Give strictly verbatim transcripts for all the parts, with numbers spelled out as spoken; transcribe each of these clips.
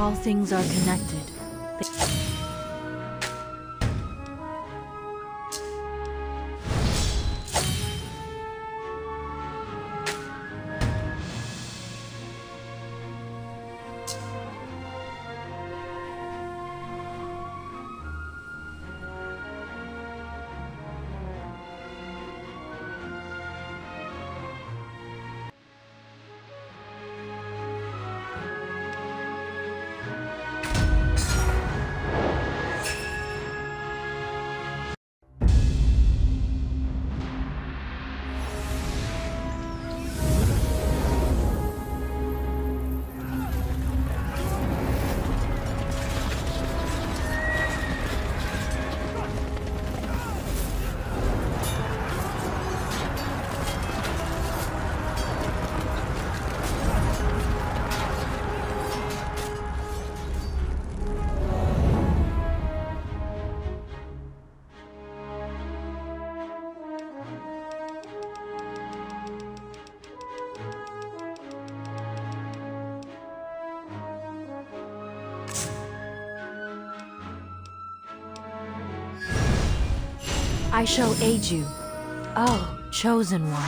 All things are connected. I shall aid you, oh, chosen one.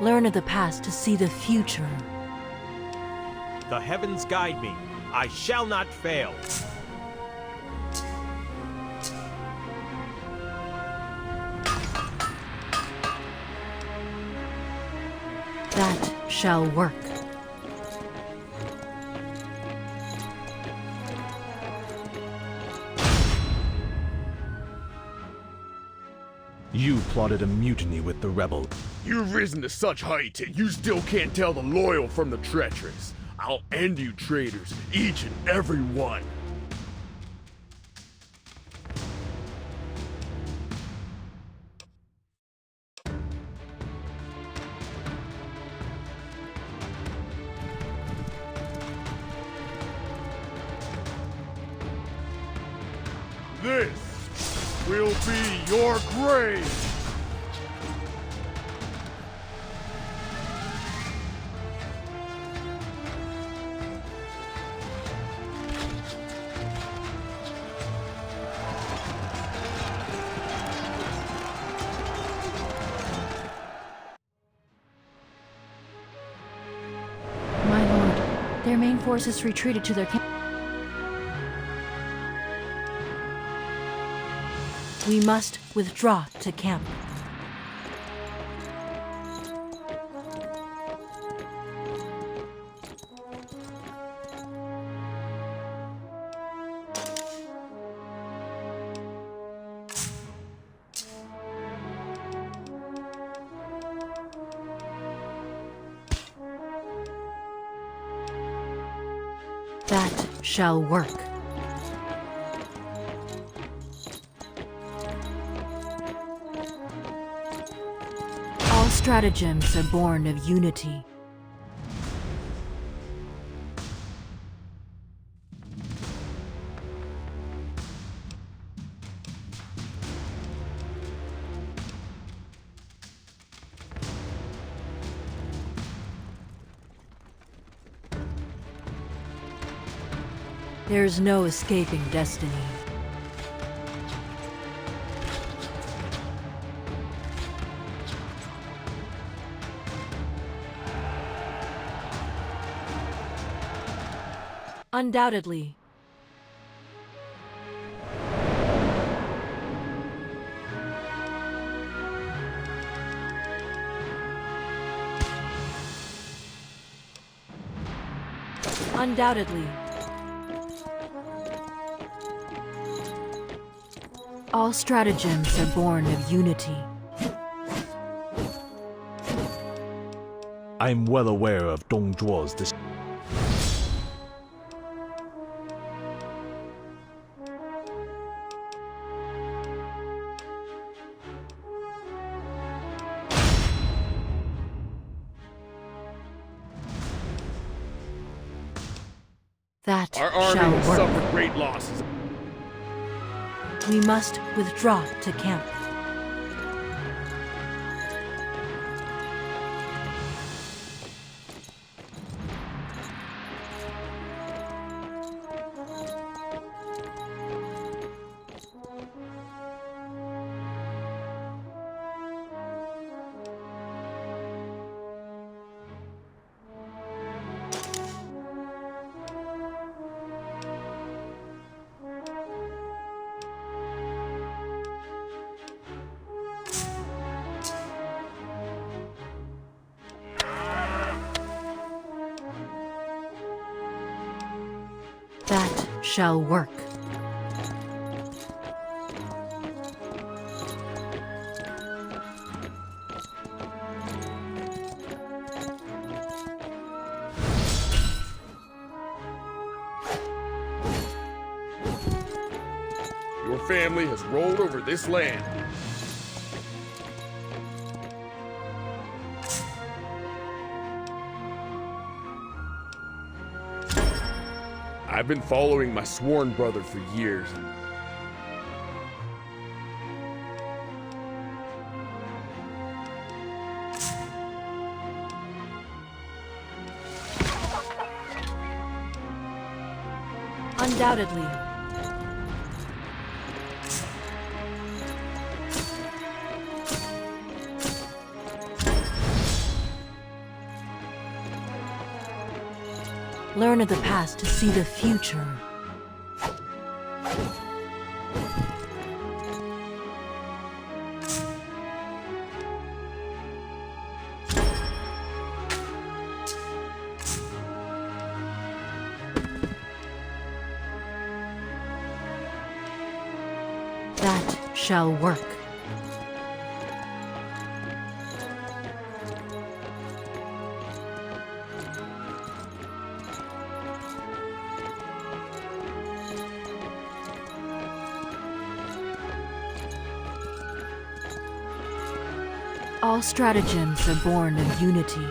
Learn of the past to see the future. The heavens guide me. I shall not fail. That shall work. You plotted a mutiny with the rebels. You've risen to such heights that you still can't tell the loyal from the treacherous. I'll end you traitors, each and every one! This will be your grave! Their main forces retreated to their camp. We must withdraw to camp. That shall work. All stratagems are born of unity. There's no escaping destiny. Undoubtedly. Undoubtedly. All stratagems are born of unity. I am well aware of Dong Zhuo's dis- That shall work. Our army will suffer great losses. We must withdraw to camp. That shall work. Your family has rolled over this land. I've been following my sworn brother for years. Undoubtedly. Learn of the past to see the future. That shall work. All stratagems are born of unity.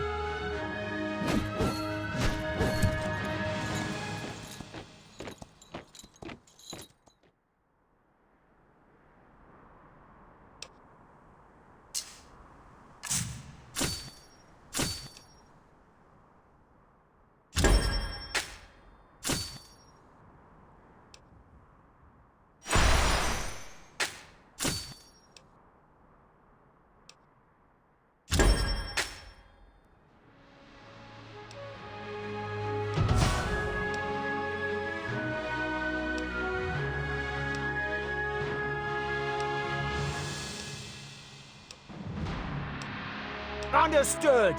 Understood!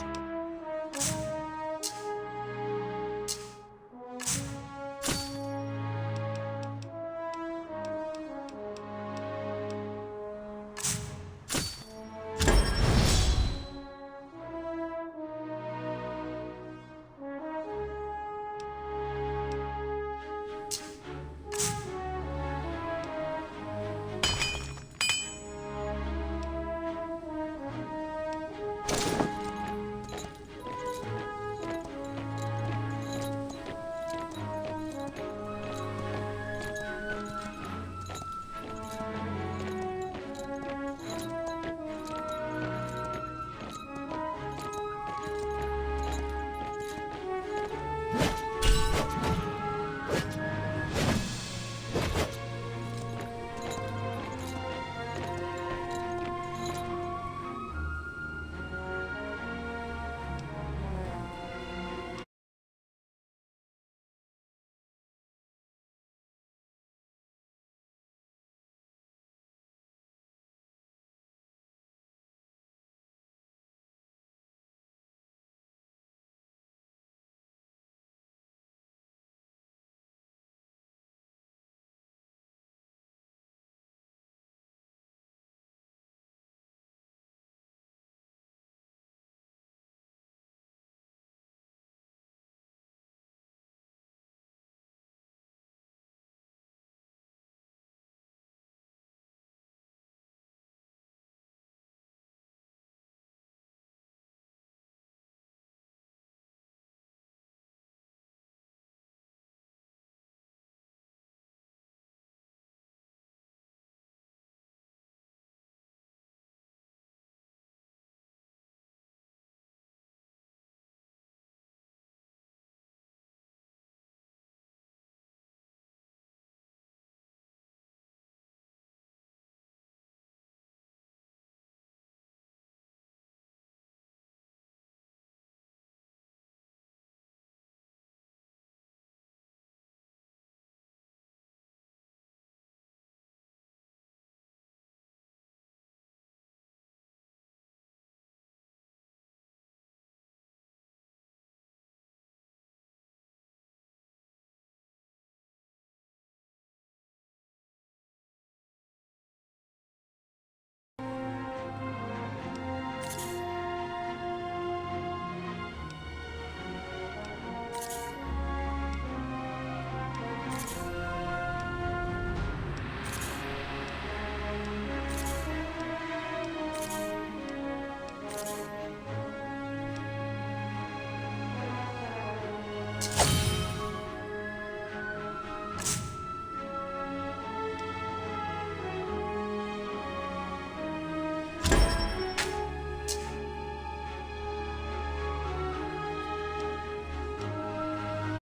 it.